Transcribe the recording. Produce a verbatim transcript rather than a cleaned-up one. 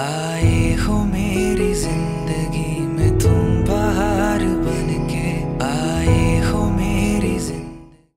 आए हो मेरी जिंदगी।